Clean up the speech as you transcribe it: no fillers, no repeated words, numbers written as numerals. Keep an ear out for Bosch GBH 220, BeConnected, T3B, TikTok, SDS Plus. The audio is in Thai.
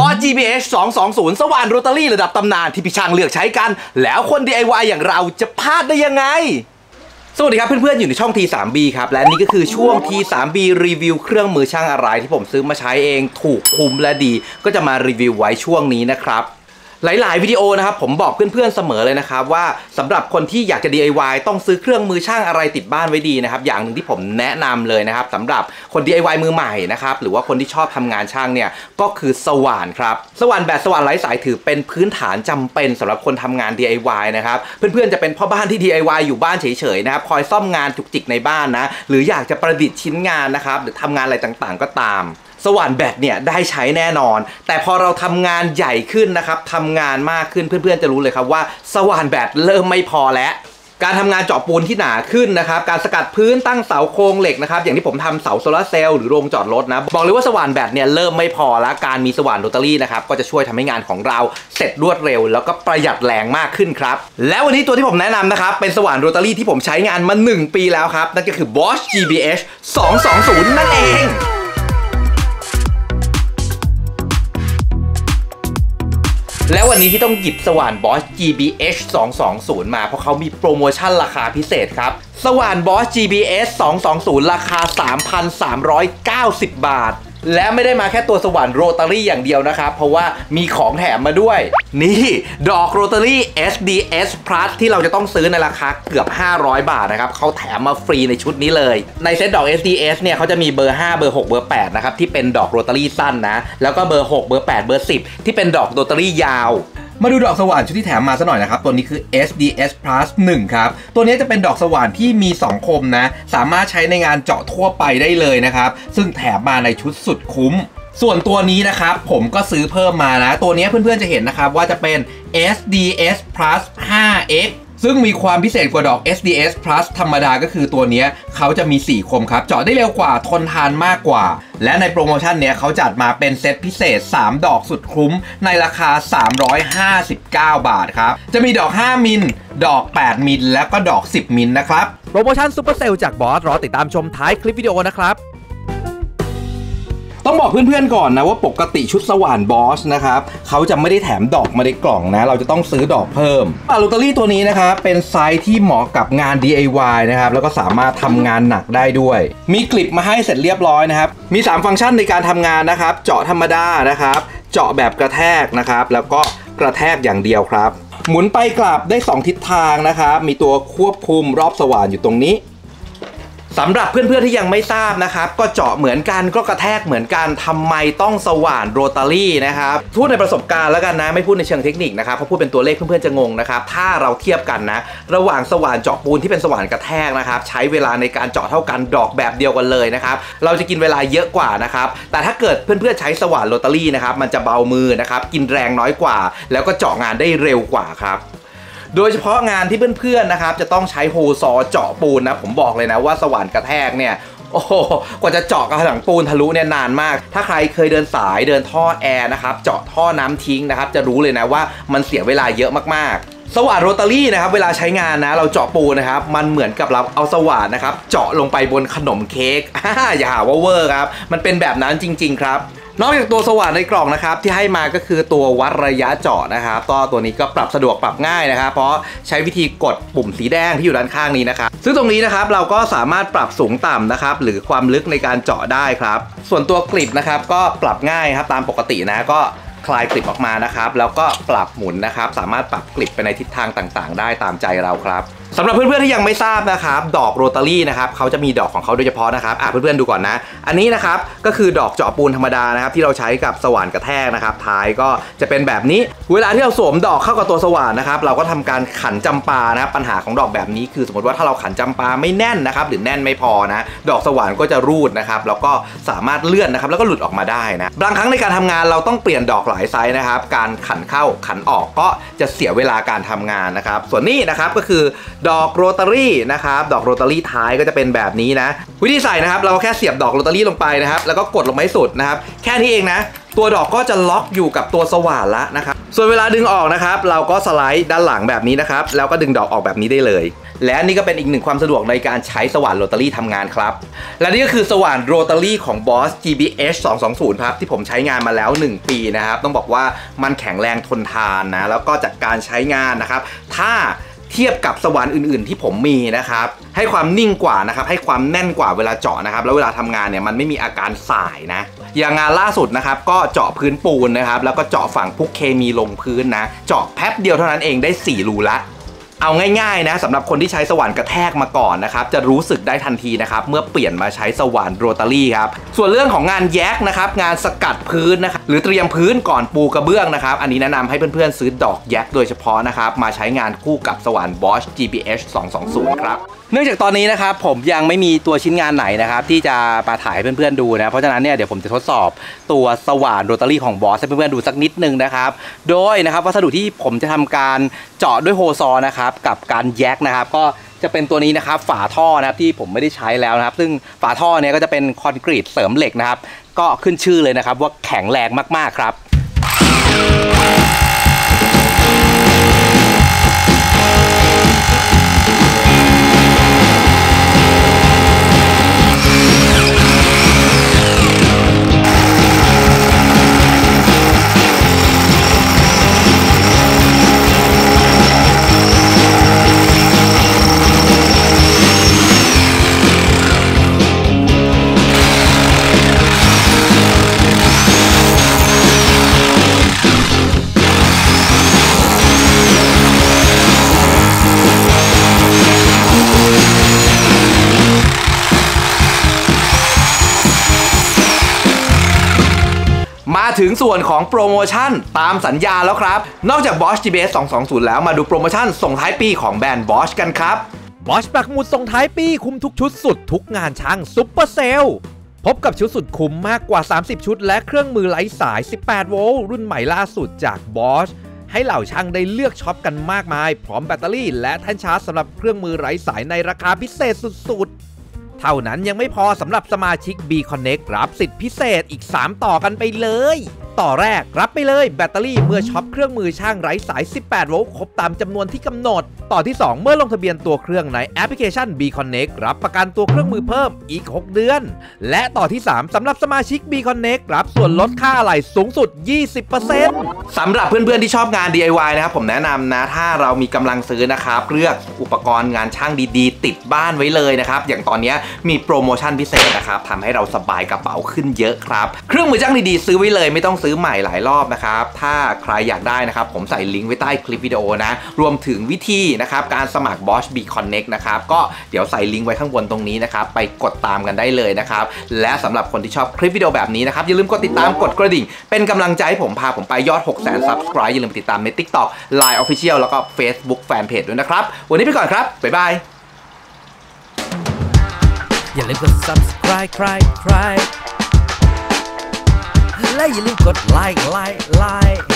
Bosch GBH 220 สว่านโรตารี่ระดับตำนานที่พี่ช่างเลือกใช้กันแล้วคน DIY อย่างเราจะพลาดได้ยังไงสวัสดีครับเพื่อนๆอยู่ในช่อง T3B ครับและนี่ก็คือช่วง T3B รีวิวเครื่องมือช่างอะไรที่ผมซื้อมาใช้เองถูกคุ้มและดีก็จะมารีวิวไว้ช่วงนี้นะครับหลายๆวิดีโอนะครับผมบอกเพื่อนๆเสมอเลยนะครับว่าสำหรับคนที่อยากจะ DIY ต้องซื้อเครื่องมือช่างอะไรติดบ้านไว้ดีนะครับอย่างหนึ่งที่ผมแนะนำเลยนะครับสำหรับคน DIY มือใหม่นะครับหรือว่าคนที่ชอบทำงานช่างเนี่ยก็คือสว่านครับสว่านแบบสว่านไร้สายถือเป็นพื้นฐานจำเป็นสำหรับคนทำงาน DIY นะครับเพื่อนๆจะเป็นพ่อบ้านที่ DIY อยู่บ้านเฉยๆนะครับคอยซ่อมงานจุกจิกในบ้านนะหรืออยากจะประดิษฐ์ชิ้นงานนะครับหรือทำงานอะไรต่างๆก็ตามสว่านแบตเนี่ยได้ใช้แน่นอนแต่พอเราทำงานใหญ่ขึ้นนะครับทำงานมากขึ้นเพื่อนๆจะรู้เลยครับว่าสว่านแบตเริ่มไม่พอแล้วการทำงานเจาะปูนที่หนาขึ้นนะครับการสกัดพื้นตั้งเสาโครงเหล็กนะครับอย่างที่ผมทำเสาโซลาร์เซลล์หรือโรงจอดรถนะบอกเลยว่าสว่านแบตเนี่ยเริ่มไม่พอแล้วการมีสว่านโรตารี่นะครับก็จะช่วยทำให้งานของเราเสร็จรวดเร็วแล้วก็ประหยัดแรงมากขึ้นครับและวันนี้ตัวที่ผมแนะนำนะครับเป็นสว่านโรตารี่ที่ผมใช้งานมา1ปีแล้วครับนั่นก็คือ Bosch GBH 220 นั่นเองแล้ววันนี้ที่ต้องหยิบสว่าน Bosch GBH 220 มาเพราะเขามีโปรโมชั่นราคาพิเศษครับสว่าน Bosch GBH 220 ราคา 3,390 บาทและไม่ได้มาแค่ตัวสว่านโรตารี่อย่างเดียวนะครับเพราะว่ามีของแถมมาด้วยนี่ดอกโรตารี่ SDS Plus ที่เราจะต้องซื้อในราคาเกือบ500บาทนะครับเขาแถมมาฟรีในชุดนี้เลยในเซตดอก SDS เนี่ยเขาจะมีเบอร์5เบอร์6เบอร์8นะครับที่เป็นดอกโรตารี่สั้นนะแล้วก็เบอร์6เบอร์8เบอร์10ที่เป็นดอกโรตารี่ยาวมาดูดอกสว่านชุดที่แถมมาซะหน่อยนะครับตัวนี้คือ SDS Plus 1 ครับตัวนี้จะเป็นดอกสว่านที่มี2คมนะสามารถใช้ในงานเจาะทั่วไปได้เลยนะครับซึ่งแถมมาในชุดสุดคุ้มส่วนตัวนี้นะครับผมก็ซื้อเพิ่มมานะตัวนี้เพื่อนๆจะเห็นนะครับว่าจะเป็น SDS Plus 5X ซึ่งมีความพิเศษกว่าดอก SDS Plus ธรรมดาก็คือตัวนี้เขาจะมี4คมครับเจาะได้เร็วกว่าทนทานมากกว่าและในโปรโมชั่นเนี้ยเขาจัดมาเป็นเซตพิเศษ3ดอกสุดคุ้มในราคา359บาทครับจะมีดอก5มิลดอก8มิลแล้วก็ดอก10มิลนะครับโปรโมชั่นซุปเปอร์เซลจากบอสรอติดตามชมท้ายคลิปวิดีโอนะครับต้องบอกเพื่อนๆก่อนนะว่าปกติชุดสว่าน Bosch นะครับเขาจะไม่ได้แถมดอกมาในกล่องนะเราจะต้องซื้อดอกเพิ่มโรตารี่ตัวนี้นะครับเป็นไซส์ที่เหมาะกับงาน DIY นะครับแล้วก็สามารถทำงานหนักได้ด้วยมีกลิปมาให้เสร็จเรียบร้อยนะครับมี3ฟังก์ชันในการทำงานนะครับเจาะธรรมดานะครับเจาะแบบกระแทกนะครับแล้วก็กระแทกอย่างเดียวครับหมุนไปกลับได้2ทิศทางนะครับมีตัวควบคุมรอบสว่านอยู่ตรงนี้สำหรับเพื่อนๆที่ยังไม่ทราบนะครับก็เจาะเหมือนกันก็กระแทกเหมือนกันทำไมต้องสว่านโรตารี่นะครับพูดในประสบการณ์แล้วกันนะไม่พูดในเชิงเทคนิคนะครับเพราะพูดเป็นตัวเลขเพื่อนๆจะงงนะครับถ้าเราเทียบกันนะระหว่างสว่านเจาะปูนที่เป็นสว่านกระแทกนะครับใช้เวลาในการเจาะเท่ากันดอกแบบเดียวกันเลยนะครับเราจะกินเวลาเยอะกว่านะครับแต่ถ้าเกิดเพื่อนๆใช้สว่านโรตารี่นะครับมันจะเบามือนะครับกินแรงน้อยกว่าแล้วก็เจาะงานได้เร็วกว่าครับโดยเฉพาะงานที่เพื่อนๆนะครับจะต้องใช้โฮซอเจาะปูนนะผมบอกเลยนะว่าสว่านกระแทกเนี่ยโอ้โหกว่าจะเจาะกระถางปูนทะลุเนี่ยนานมากถ้าใครเคยเดินสายเดินท่อแอร์นะครับเจาะท่อน้ำทิ้งนะครับจะรู้เลยนะว่ามันเสียเวลาเยอะมากๆสว่านโรตารี่นะครับเวลาใช้งานนะเราเจาะปูนะครับมันเหมือนกับเราเอาสว่านนะครับเจาะลงไปบนขนมเค้กอย่าหาว่าเวอร์ครับมันเป็นแบบนั้นจริงๆครับนอกจากตัวสว่านในกล่องนะครับที่ให้มาก็คือตัววัดระยะเจาะนะครับก็ตัวนี้ก็ปรับสะดวกปรับง่ายนะครับเพราะใช้วิธีกดปุ่มสีแดงที่อยู่ด้านข้างนี้นะครับซึ่งตรงนี้นะครับเราก็สามารถปรับสูงต่ำนะครับหรือความลึกในการเจาะได้ครับส่วนตัวกริปนะครับก็ปรับง่ายครับตามปกตินะก็คลายกลิปออกมานะครับแล้วก็ปรับหมุนนะครับสามารถปรับกลิปไปในทิศทางต่างๆได้ตามใจเราครับสำหรับเพื่อนๆที่ยังไม่ทราบนะครับดอกโรตารี่นะครับเขาจะมีดอกของเขาโดยเฉพาะนะครับเพื่อนๆดูก่อนนะอันนี้นะครับก็คือดอกเจาะปูนธรรมดานะครับที่เราใช้กับสว่านกระแทกนะครับท้ายก็จะเป็นแบบนี้เวลาที่เราสวมดอกเข้ากับตัวสว่านนะครับเราก็ทำการขันจำปานะปัญหาของดอกแบบนี้คือสมมติว่าถ้าเราขันจำปาไม่แน่นนะครับหรือแน่นไม่พอนะดอกสว่านก็จะรูดนะครับแล้วก็สามารถเลื่อนนะครับแล้วก็หลุดออกมาได้นะบางครั้งในการทำงานเราต้องเปลี่ยนดอกหลายไซส์นะครับการขันเข้าขันออกก็จะเสียเวลาการทำงานนะครับส่วนนี้นะครับก็คือดอกโรตารี่นะครับดอกโรตารี่ท้ายก็จะเป็นแบบนี้นะวิธีใส่นะครับเราแค่เสียบดอกโรตารี่ลงไปนะครับแล้วก็กดลงไปให้สุดนะครับแค่นี้เองนะ ตัวดอกก็จะล็อกอยู่กับตัวสว่านละนะครับส่วนเวลาดึงออกนะครับเราก็สไลด์ด้านหลังแบบนี้นะครับแล้วก็ดึงดอกออกแบบนี้ได้เลยและนี่ก็เป็นอีกหนึ่งความสะดวกในการใช้สว่านโรตารี่ทำงานครับและนี่ก็คือสว่านโรตารี่ของ Bosch GBH 220ครับที่ผมใช้งานมาแล้ว1ปีนะครับต้องบอกว่ามันแข็งแรงทนทานนะแล้วก็จากการใช้งานนะครับถ้าเทียบกับสว่านอื่นๆที่ผมมีนะครับให้ความนิ่งกว่านะครับให้ความแน่นกว่าเวลาเจาะนะครับแล้วเวลาทำงานเนี่ยมันไม่มีอาการสายนะอย่างงานล่าสุดนะครับก็เจาะพื้นปูนนะครับแล้วก็เจาะฝั่งพุกเคมีลงพื้นนะเจาะแป๊บเดียวเท่านั้นเองได้4รูละเอาง่ายๆนะสำหรับคนที่ใช้สว่านกระแทกมาก่อนนะครับจะรู้สึกได้ทันทีนะครับเมื่อเปลี่ยนมาใช้สว่านโรตารี่ครับส่วนเรื่องของงานแยกนะครับงานสกัดพื้นนะครับหรือเตรียมพื้นก่อนปูกระเบื้องนะครับอันนี้แนะนำให้เพื่อนๆซื้อดอกแยกโดยเฉพาะนะครับมาใช้งานคู่กับสว่าน Bosch GBH 220ครับเนื่องจากตอนนี้นะครับผมยังไม่มีตัวชิ้นงานไหนนะครับที่จะมาถ่ายให้เพื่อนๆดูนะเพราะฉะนั้นเนี่ยเดี๋ยวผมจะทดสอบตัวสว่านโรตารี่ของ Bosch ให้เพื่อนๆดูสักนิดนึงนะครับโดยนะครับวัสดุที่ผมจะทำการเจาะด้วยโฮซอนะครับกับการแยกนะครับก็จะเป็นตัวนี้นะครับฝาท่อนะครับที่ผมไม่ได้ใช้แล้วนะครับซึ่งฝาท่อเนี่ยก็จะเป็นคอนกรีตเสริมเหล็กนะครับก็ขึ้นชื่อเลยนะครับว่าแข็งแรงมากๆครับมาถึงส่วนของโปรโมชั่นตามสัญญาแล้วครับนอกจาก Bosch GBH 220แล้วมาดูโปรโมชั่นส่งท้ายปีของแบรนด์ Bosch กันครับ Bosch ปักหมุดส่งท้ายปีคุ้มทุกชุดสุดทุกงานช่างซุปเปอร์เซลพบกับชุดสุดคุ้มมากกว่า30ชุดและเครื่องมือไร้สาย18โวลต์รุ่นใหม่ล่าสุดจาก Bosch ให้เหล่าช่างได้เลือกช็อปกันมากมายพร้อมแบตเตอรี่และแท่นชาร์จสำหรับเครื่องมือไร้สายในราคาพิเศษสุดๆเท่านั้นยังไม่พอสำหรับสมาชิก BeConnect รับสิทธิพิเศษอีก3ต่อกันไปเลยต่อแรกรับไปเลยแบตเตอรี่เมื่อช็อปเครื่องมือช่างไร้สาย18โวลต์ครบตามจำนวนที่กำหนดต่อที่2เมื่อลงทะเบียนตัวเครื่องในแอปพลิเคชัน BeConnect รับประกันตัวเครื่องมือเพิ่มอีก6เดือนและต่อที่3สำหรับสมาชิก BeConnect รับส่วนลดค่าอะไหล่สูงสุด 20% สำหรับเพื่อนๆที่ชอบงาน DIY นะครับผมแนะนำนะถ้าเรามีกำลังซื้อนะครับเลือกอุปกรณ์งานช่างดีๆติดบ้านไว้เลยนะครับอย่างตอนนี้มีโปรโมชั่นพิเศษนะครับทำให้เราสบายกระเป๋าขึ้นเยอะครับเครื่องมือช่างดีๆซื้อไว้เลยไม่ต้องซื้อใหม่หลายรอบนะครับถ้าใครอยากได้นะครับผมใส่ลิงก์ไว้ใต้คลิปวิดีโอนะรวมถึงวิธีนะครับการสมัคร Bosch BeConnect นะครับก็เดี๋ยวใส่ลิงก์ไว้ข้างบนตรงนี้นะครับไปกดตามกันได้เลยนะครับและสำหรับคนที่ชอบคลิปวิดีโอแบบนี้นะครับอย่าลืมกดติดตามกดกระดิ่งเป็นกำลังใจให้ผมพาผมไปยอด 600,000 Subscribe อย่าลืมติดตามใน TikTok Line Official แล้วก็ Facebook Fanpage ด้วยนะครับวันนี้ไปก่อนครับบ๊ายบายอย่าลืมกด subscribe และอย่าลืมกดไลค์